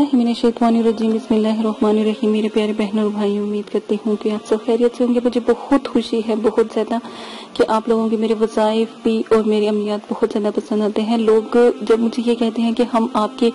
बिस्मिल्लाहिर्रहमानिर्रहीम। बिस्मिल्लाहिर्रहमानिर्रहीम। मेरे प्यारे बहनों और भाई, उम्मीद करती हूँ कि आप सब खैरियत से होंगे। मुझे बहुत खुशी है बहुत ज़्यादा कि आप लोगों के मेरे वज़ाइफ भी और मेरे अमलियात बहुत ज़्यादा पसंद आते हैं। लोग जब मुझे ये कहते हैं कि हम आपके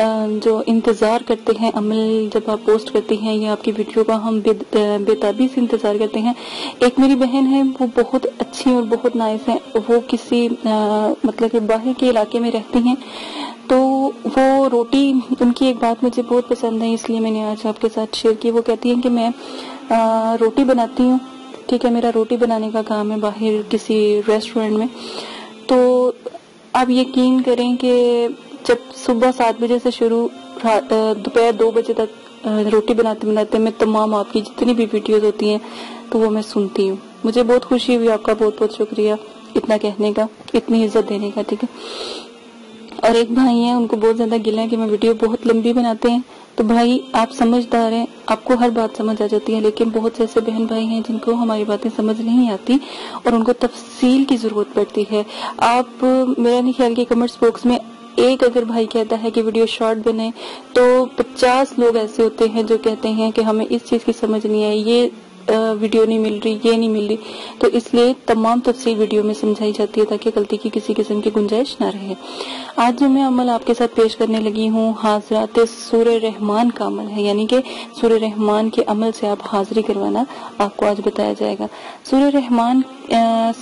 जो इंतज़ार करते हैं, अमल जब आप पोस्ट करते हैं या आपकी वीडियो का हम बेताबी से इंतज़ार करते हैं। एक मेरी बहन है, वो बहुत अच्छी और बहुत नाइस है। वो किसी मतलब कि बाहर के इलाके में रहती हैं, तो वो रोटी, उनकी एक बात मुझे बहुत पसंद है इसलिए मैंने आज आपके साथ शेयर की। वो कहती हैं कि मैं रोटी बनाती हूँ, ठीक है, मेरा रोटी बनाने का काम है बाहर किसी रेस्टोरेंट में। तो आप यकीन करें कि जब सुबह 7 बजे से शुरू दोपहर 2 बजे तक रोटी बनाते बनाते मैं तमाम आपकी जितनी भी वीडियोस होती हैं तो वो मैं सुनती हूँ। मुझे बहुत खुशी हुई। आपका बहुत बहुत शुक्रिया इतना कहने का, इतनी इज्जत देने का, ठीक है। और एक भाई हैं, उनको बहुत ज़्यादा गिला है कि मैं वीडियो बहुत लंबी बनाते हैं। तो भाई आप समझदार हैं, आपको हर बात समझ आ जाती है, लेकिन बहुत से ऐसे बहन भाई हैं जिनको हमारी बातें समझ नहीं आती और उनको तफसील की ज़रूरत पड़ती है। आप मेरा नहीं ख्याल कि कमेंट्स बॉक्स में एक अगर भाई कहता है कि वीडियो शॉर्ट बने तो 50 लोग ऐसे होते हैं जो कहते हैं कि हमें इस चीज़ की समझ नहीं आई, ये वीडियो नहीं मिल रही, ये नहीं मिल रही। तो इसलिए तमाम तफसील वीडियो में समझाई जाती है ताकि गलती की किसी किस्म की गुंजाइश ना रहे। आज जो मैं अमल आपके साथ पेश करने लगी हूँ हाजरात सूर रहमान का अमल है, यानी कि सूर रहमान के अमल से आप हाजिरी करवाना आपको आज बताया जाएगा। सूर रहमान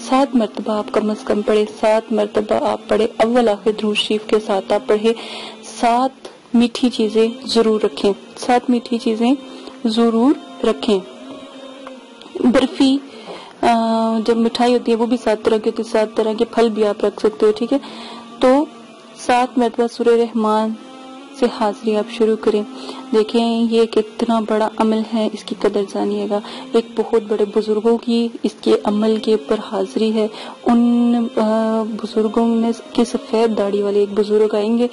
7 मरतबा आप कम अज कम पढ़े, 7 मरतबा आप पढ़े। अव्वल आखिर दुरूद शरीफ के साथ आप पढ़े। 7 मीठी चीजें जरूर रखें, 7 मीठी चीजें जरूर रखें। बर्फी जब मिठाई होती है वो भी 7 तरह की होती है, 7 तरह के फल भी आप रख सकते हो, ठीक है। तो 7 मरतबा सूरे रहमान से हाजिरी आप शुरू करें। देखें ये कितना बड़ा अमल है, इसकी कदर जानिएगा। एक बहुत बड़े बुजुर्गों की इसके अमल के ऊपर हाजिरी है। उन बुजुर्गों में के सफ़ेद दाढ़ी वाले एक बुजुर्ग आएंगे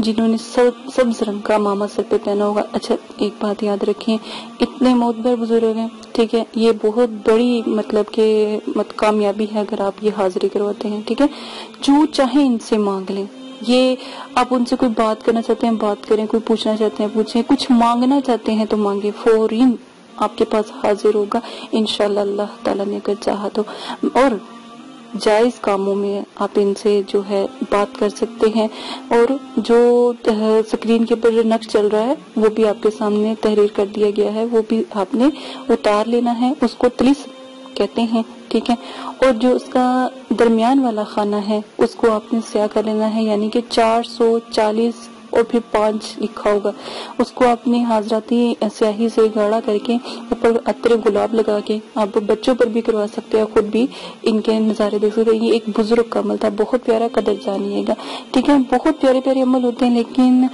जिन्होंने सब्ज रंग का मामा सर पे पहना होगा। अच्छा एक बात याद रखें, इतने मोतबर बुजुर्ग हैं, ठीक है। ये बहुत बड़ी मतलब के कामयाबी है अगर आप ये हाजिरी करवाते हैं, ठीक है। जो चाहे इनसे मांग लें। ये आप उनसे कोई बात करना चाहते हैं बात करें, कोई पूछना चाहते हैं पूछें, कुछ मांगना चाहते हैं तो मांगे, फौरन आपके पास हाजिर होगा इंशाल्लाह अल्लाह ताला ने अगर चाहा तो। और जायज कामों में आप इनसे जो है बात कर सकते हैं। और जो स्क्रीन के ऊपर जो नक्श चल रहा है वो भी आपके सामने तहरीर कर दिया गया है, वो भी आपने उतार लेना है, उसको तलिस कहते हैं, ठीक है। और जो उसका दरमियान वाला खाना है उसको आपने स्याह कर लेना है, यानी कि 440 और फिर 5 लिखा होगा, उसको आपने हाजराती स्याही से गाढ़ा करके ऊपर अत्रे गुलाब लगा के आप बच्चों पर भी करवा सकते हैं, खुद भी इनके नज़ारे देख सकते हैं। ये एक बुजुर्ग का अमल था, बहुत प्यारा, कदर जानिएगा, ठीक है। बहुत प्यारे प्यारे अमल होते हैं, लेकिन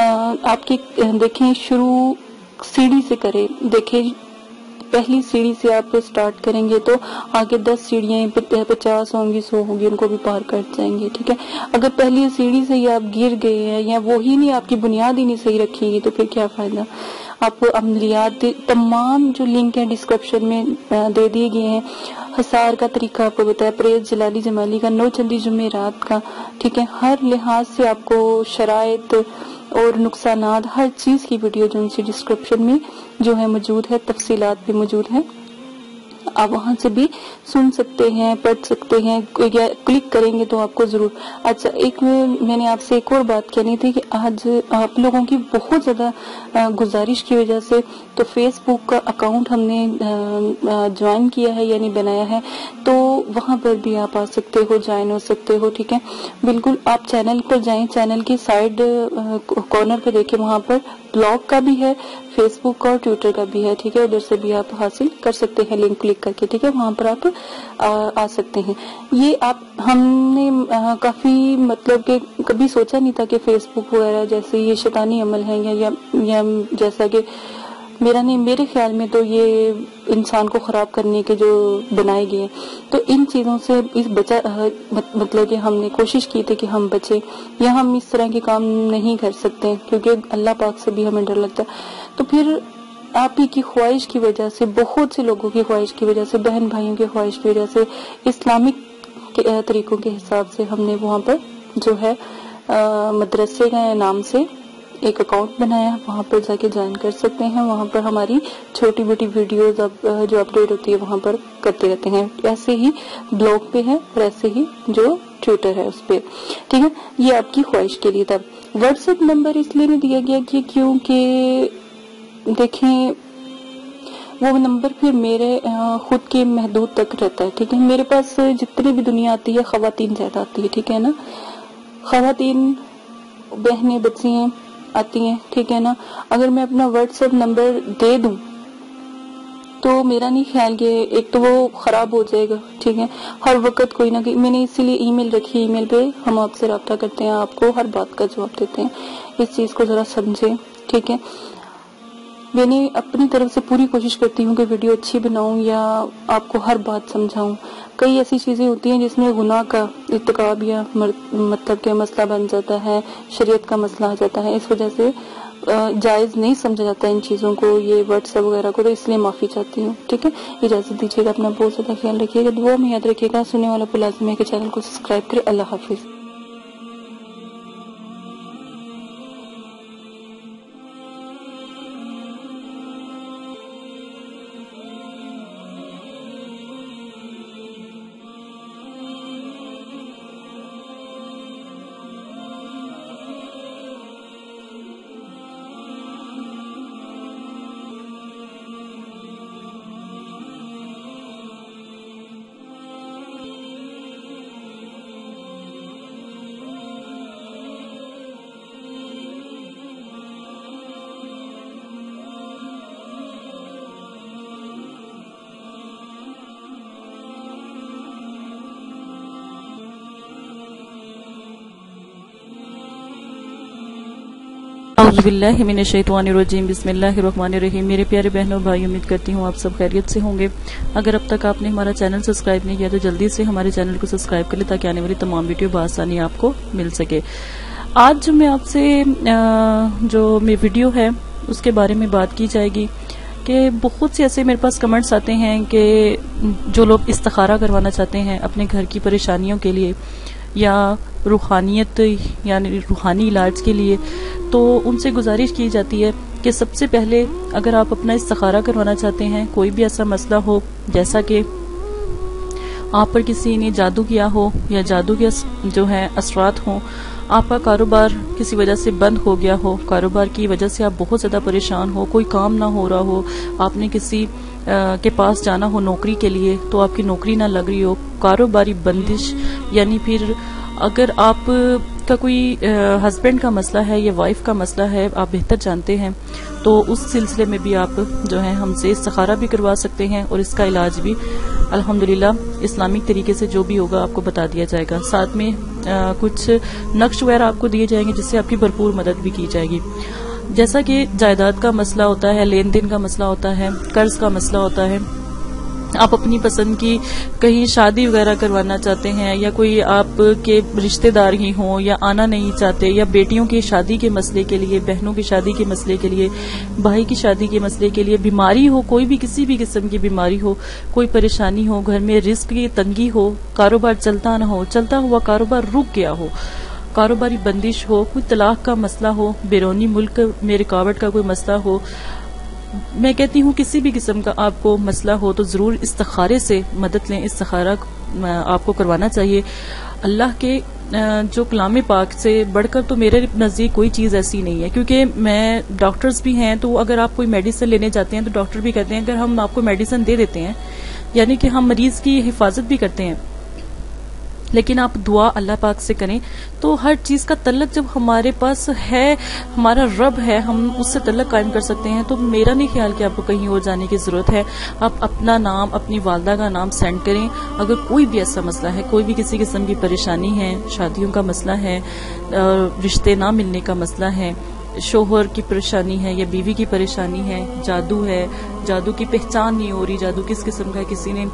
आपकी देखें शुरू सीढ़ी से करें। देखें पहली सीढ़ी से आप स्टार्ट करेंगे तो आगे 10 सीढ़ियाँ 50 होंगी 100 होंगी, उनको भी पार कर जाएंगे, ठीक है। अगर पहली सीढ़ी से ही आप गिर गए हैं या वो ही नहीं, आपकी बुनियाद ही नहीं सही रखेगी तो फिर क्या फ़ायदा। आपको अमलियात तमाम जो लिंक है डिस्क्रिप्शन में दे दिए गए हैं। हसार का तरीका आपको बताया, परेज जलाली जमाली का, नौचंदी जुमेरात का, ठीक है। हर लिहाज से आपको शराइत और नुकसानात हर चीज़ की वीडियो जो उनसे डिस्क्रिप्शन में जो है मौजूद है, तफसीलात भी मौजूद है, आप वहाँ से भी सुन सकते हैं, पढ़ सकते हैं या क्लिक करेंगे तो आपको ज़रूर। अच्छा एक मैंने आपसे एक और बात कहनी थी कि आज आप लोगों की बहुत ज़्यादा गुजारिश की वजह से तो फेसबुक का अकाउंट हमने ज्वाइन किया है यानी बनाया है, तो वहाँ पर भी आप आ सकते हो, ज्वाइन हो सकते हो, ठीक है। बिल्कुल आप चैनल पर जाएं, चैनल की साइड कॉर्नर पर देखें, वहाँ पर ब्लॉग का भी है, फेसबुक और ट्विटर का भी है, ठीक है। उधर से भी आप हासिल कर सकते हैं लिंक क्लिक करके, ठीक है, वहाँ पर आप आ सकते हैं। ये आप हमने काफ़ी मतलब कि कभी सोचा नहीं था कि फेसबुक वगैरह जैसे ये शैतानी अमल है या जैसा कि मेरा नहीं, मेरे ख्याल में तो ये इंसान को ख़राब करने के जो बनाए गए हैं, तो इन चीज़ों से इस बचा मतलब कि हमने कोशिश की थी कि हम बचें या हम इस तरह के काम नहीं कर सकते क्योंकि अल्लाह पाक से भी हमें डर लगता है। तो फिर आप ही की ख्वाहिश की वजह से, बहुत से लोगों की ख्वाहिश की वजह से, बहन भाइयों की ख्वाहिश की वजह से, इस्लामिक तरीक़ों के हिसाब से हमने वहाँ पर जो है मदरसे के नाम से एक अकाउंट बनाया है, वहाँ पर जाके ज्वाइन कर सकते हैं। वहाँ पर हमारी छोटी मोटी वीडियोज जो अपडेट होती है वहाँ पर करते रहते हैं। ऐसे ही ब्लॉग पे है और ऐसे ही जो ट्विटर है उस पर, ठीक है। ये आपकी ख्वाहिश के लिए था। व्हाट्सएप नंबर इसलिए नहीं दिया गया कि क्योंकि देखें वो नंबर फिर मेरे खुद के महदूद तक रहता है, ठीक है। मेरे पास जितनी भी दुनिया आती है ख्वातीन ज्यादा आती है, ठीक है ना। ख्वातीन बहनें बच्चियाँ आती हैं, ठीक है ना। अगर मैं अपना व्हाट्सएप नंबर दे दूं तो मेरा नहीं ख्याल ये एक तो वो खराब हो जाएगा, ठीक है। हर वक्त कोई ना कोई, मैंने इसीलिए ईमेल रखी, ईमेल पे हम आपसे रब्ता करते हैं, आपको हर बात का जवाब देते हैं। इस चीज को जरा समझें, ठीक है। मैंने अपनी तरफ से पूरी कोशिश करती हूँ कि वीडियो अच्छी बनाऊं या आपको हर बात समझाऊं। कई ऐसी चीज़ें होती हैं जिसमें गुनाह का इर्तिकाब या मतलब के मसला बन जाता है, शरीयत का मसला आ जाता है। इस वजह से जायज़ नहीं समझा जाता इन चीज़ों को, ये व्हाट्सएप वगैरह को, तो इसलिए माफ़ी चाहती हूँ, ठीक है। इजाज़त दीजिएगा, अपना बहुत ज़्यादा ख्याल रखिएगा, दुआ में याद रखिएगा। सुनने वाला पर लाजमी है कि चैनल को सब्सक्राइब करें। अल्लाह हाफिज़। बिस्मिल्लाह मिनश्शैतानिर्रजीम, बिस्मिल्लाहिर्रहमानिर्रहीम। मेरे प्यारे बहनों भाई, उम्मीद करती हूँ आप सब खैरियत से होंगे। अगर अब तक आपने हमारा चैनल सब्सक्राइब नहीं किया तो जल्दी से हमारे चैनल को सब्सक्राइब कर लें ताकि आने वाली तमाम वीडियो बआसानी आपको मिल सके। आज जो मैं आपसे जो मेरी वीडियो है उसके बारे में बात की जाएगी कि बहुत से ऐसे मेरे पास कमेंट्स आते हैं कि जो लोग इस्तिखारा करवाना चाहते हैं अपने घर की परेशानियों के लिए या रूहानियत यानी रूहानी इलाज के लिए, तो उनसे गुजारिश की जाती है कि सबसे पहले अगर आप अपना इस्तिखारा करवाना चाहते हैं, कोई भी ऐसा मसला हो जैसा कि आप पर किसी ने जादू किया हो या जादू के जो है असरात हो, आपका कारोबार किसी वजह से बंद हो गया हो, कारोबार की वजह से आप बहुत ज़्यादा परेशान हो, कोई काम ना हो रहा हो, आपने किसी के पास जाना हो नौकरी के लिए तो आपकी नौकरी ना लग रही हो, कारोबारी बंदिश, यानी फिर अगर आप का कोई हस्बैंड का मसला है या वाइफ का मसला है, आप बेहतर जानते हैं, तो उस सिलसिले में भी आप जो है हमसे इस्तिखारा भी करवा सकते हैं और इसका इलाज भी अल्हम्दुलिल्लाह इस्लामिक तरीके से जो भी होगा आपको बता दिया जाएगा। साथ में कुछ नक्श वगैरह आपको दिए जाएंगे जिससे आपकी भरपूर मदद भी की जाएगी। जैसा कि जायदाद का मसला होता है, लेन देन का मसला होता है, कर्ज का मसला होता है, आप अपनी पसंद की कहीं शादी वगैरह करवाना चाहते हैं या कोई आपके रिश्तेदार ही हों या आना नहीं चाहते, या बेटियों की शादी के मसले के लिए, बहनों की शादी के मसले के लिए, भाई की शादी के मसले के लिए, बीमारी हो, कोई भी किसी भी किस्म की बीमारी हो, कोई परेशानी हो, घर में रिस्क की तंगी हो, कारोबार चलता ना हो, चलता हुआ कारोबार रुक गया हो, कारोबारी बंदिश हो, कोई तलाक का मसला हो, बैरूनी मुल्क में रुकावट का कोई मसला हो, मैं कहती हूँ किसी भी किस्म का आपको मसला हो तो ज़रूर इस्तिखारे से मदद लें। इस्तिखारा आपको करवाना चाहिए। अल्लाह के जो कलाम पाक से बढ़कर तो मेरे नज़दीक कोई चीज़ ऐसी नहीं है, क्योंकि मैं डॉक्टर्स भी हैं, तो अगर आप कोई मेडिसिन लेने जाते हैं तो डॉक्टर भी कहते हैं अगर हम आपको मेडिसिन दे देते हैं यानी कि हम मरीज़ की हिफाजत भी करते हैं, लेकिन आप दुआ अल्लाह पाक से करें। तो हर चीज़ का तल्लक जब हमारे पास है, हमारा रब है, हम उससे तल्लक कायम कर सकते हैं। तो मेरा नहीं ख्याल कि आपको कहीं और जाने की ज़रूरत है। आप अपना नाम, अपनी वालदा का नाम सेंड करें। अगर कोई भी ऐसा मसला है, कोई भी किसी किस्म की परेशानी है, शादियों का मसला है, रिश्ते ना मिलने का मसला है, शोहर की परेशानी है या बीवी की परेशानी है, जादू की पहचान नहीं हो रही, जादू किस किस्म का, किसी ने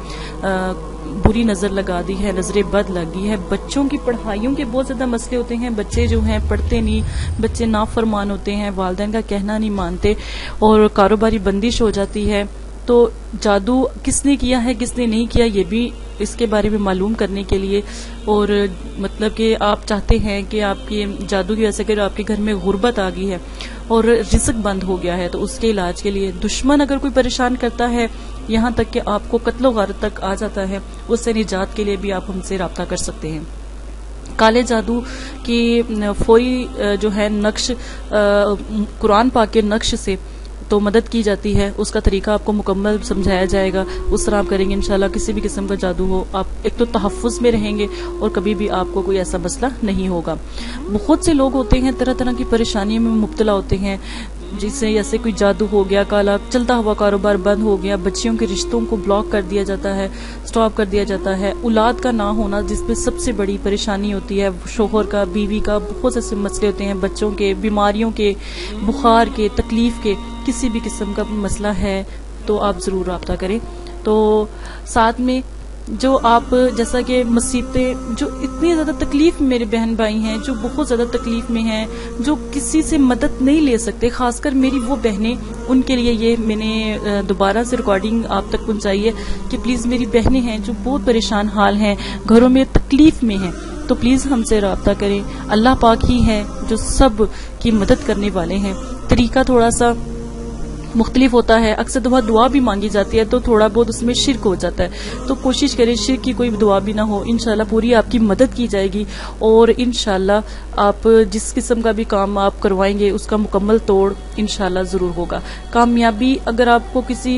बुरी नज़र लगा दी है, नज़रें बद लगी है, बच्चों की पढ़ाइयों के बहुत ज़्यादा मसले होते हैं, बच्चे जो हैं पढ़ते नहीं, बच्चे नाफरमान होते हैं, वालिदैन का कहना नहीं मानते और कारोबारी बंदिश हो जाती है, तो जादू किसने किया है किसने नहीं किया ये भी इसके बारे में मालूम करने के लिए, और मतलब कि आप चाहते हैं कि आपके जादू की वजह से अगर आपके घर में गुर्बत आ गई है और रिस्क बंद हो गया है तो उसके इलाज के लिए, दुश्मन अगर कोई परेशान करता है यहाँ तक कि आपको कत्लो गारत तक आ जाता है, उससे निजात के लिए भी आप हमसे रब्ता कर सकते हैं। काले जादू की फौरी जो है नक्श कुरान पाक के नक्श से तो मदद की जाती है, उसका तरीका आपको मुकम्मल समझाया जाएगा, उस तरह आप करेंगे इंशाल्लाह किसी भी किस्म का जादू हो आप एक तो तहफ़्फ़ुज़ में रहेंगे और कभी भी आपको कोई ऐसा मसला नहीं होगा। बहुत से लोग होते हैं तरह तरह की परेशानियों में मुब्तला होते हैं, जिससे जैसे कोई जादू हो गया, काला चलता हुआ कारोबार बंद हो गया, बच्चियों के रिश्तों को ब्लॉक कर दिया जाता है, स्टॉप कर दिया जाता है, औलाद का ना होना जिसमें सबसे बड़ी परेशानी होती है, शोहर का बीवी का, बहुत ऐसे मसले होते हैं, बच्चों के बीमारियों के, बुखार के, तकलीफ के, किसी भी किस्म का मसला है तो आप ज़रूर रब्ता करें। तो साथ में जो आप जैसा कि मुसीबतें जो इतनी ज़्यादा तकलीफ में मेरे बहन भाई हैं जो बहुत ज़्यादा तकलीफ में हैं, जो किसी से मदद नहीं ले सकते, खासकर मेरी वो बहनें, उनके लिए ये मैंने दोबारा से रिकॉर्डिंग आप तक पहुंचाई है कि प्लीज़ मेरी बहनें हैं जो बहुत परेशान हाल हैं, घरों में तकलीफ में हैं, तो प्लीज़ हमसे रब्ता करें। अल्लाह पाक ही है जो सब की मदद करने वाले हैं। तरीका थोड़ा सा मुख्तलिफ होता है, अक्सर दफा दुआ भी मांगी जाती है तो थोड़ा बहुत उसमें शिर्क हो जाता है, तो कोशिश करें शिर्क की कोई दुआ भी ना हो, इंशाल्लाह पूरी आपकी मदद की जाएगी और इंशाल्लाह आप जिस किस्म का भी काम आप करवाएंगे उसका मुकम्मल तोड़ इंशाल्लाह ज़रूर होगा। कामयाबी अगर आपको किसी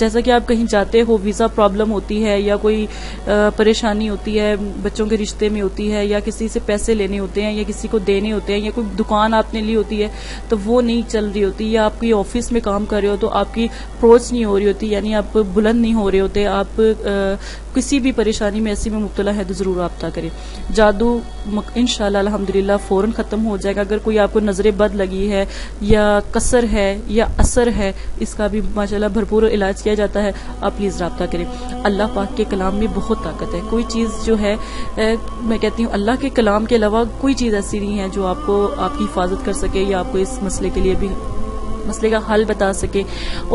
जैसा कि आप कहीं जाते हो वीज़ा प्रॉब्लम होती है या कोई परेशानी होती है, बच्चों के रिश्ते में होती है, या किसी से पैसे लेने होते हैं या किसी को देने होते हैं, या कोई दुकान आपने ली होती है तो वो नहीं चल रही होती, या आपकी ऑफिस में काम कर रहे हो तो आपकी अप्रोच नहीं हो रही होती, यानी आप बुलंद नहीं हो रहे होते, आप किसी भी परेशानी में ऐसी में मुब्तला है तो ज़रूर रब्ता करें। जादू इंशाल्लाह अल्हम्दुलिल्लाह फ़ौरन ख़त्म हो जाएगा। अगर कोई आपको नज़र बद लगी है या कसर है या असर है, इसका भी माशाल्लाह भरपूर इलाज किया जाता है, आप प्लीज़ रब्ता करें। अल्लाह पाक के कलाम में बहुत ताकत है, कोई चीज़ जो है मैं कहती हूँ अल्लाह के कलाम के अलावा कोई चीज़ ऐसी नहीं है जो आपको आपकी हिफाजत कर सके या आपको इस मसले के लिए भी मसले का हल बता सके।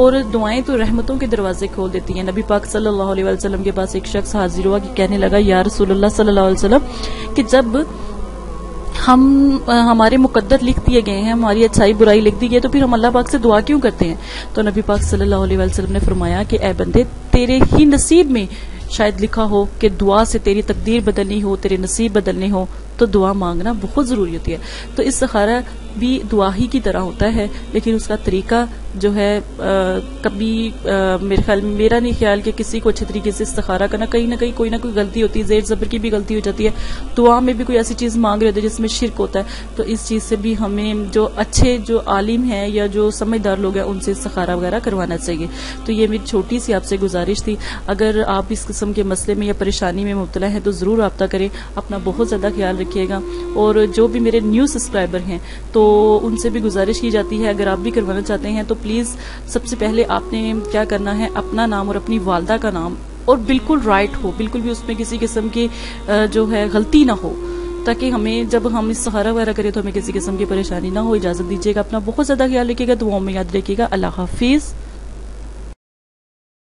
और दुआएं तो रहमतों के दरवाजे खोल देती हैं। नबी पाक सल्लल्लाहु अलैहि वसल्लम के पास एक शख्स हाजिर हुआ कि कहने लगा, या रसूलल्लाह सल्लल्लाहु अलैहि वसल्लम कि जब हमारे मुकद्दर लिख दिए गए हैं, हमारी अच्छाई बुराई लिख दी गई है, तो फिर हम अल्लाह पाक से दुआ क्यों करते हैं? तो नबी पाक सल्लल्लाहु अलैहि वसल्लम ने फरमाया कि ऐ बंदे, तेरे ही नसीब में शायद लिखा हो कि दुआ से तेरी तकदीर बदलनी हो, तेरे नसीब बदलने हो, तो दुआ मांगना बहुत ज़रूरी होती है। तो इस सहारा भी दुआ ही की तरह होता है, लेकिन उसका तरीका जो है कभी मेरा नहीं ख्याल कि किसी को अच्छे तरीके से इस्तिखारा करना, कहीं ना कहीं कोई ना कोई गलती होती है, ज़ेर ज़बर की भी गलती हो जाती है, दुआ में भी कोई ऐसी चीज़ मांग रही होती है जिसमें शिर्क होता है, तो इस चीज़ से भी हमें जो अच्छे जो आलिम हैं या जो समझदार लोग हैं उनसे इस्तिखारा वगैरह करवाना चाहिए। तो ये मेरी छोटी सी आपसे गुजारिश थी। अगर आप इस किस्म के मसले में या परेशानी में मुब्तला हैं तो ज़रूर रब्ता करें। अपना बहुत ज़्यादा ख्याल रखिएगा। और जो भी मेरे न्यू सब्सक्राइबर हैं तो उनसे भी गुजारिश की जाती है, अगर आप भी करवाना चाहते हैं तो प्लीज़ सबसे पहले आपने क्या करना है, अपना नाम और अपनी वालदा का नाम, और बिल्कुल राइट हो, बिल्कुल भी उसमें किसी किस्म की जो है गलती ना हो, ताकि हमें जब हम इस सहारा वगैरह करें तो हमें किसी किस्म की परेशानी ना हो। इजाज़त दीजिएगा, अपना बहुत ज़्यादा ख्याल रखिएगा, दुआओं में याद रखिएगा। अल्लाह हाफिज़।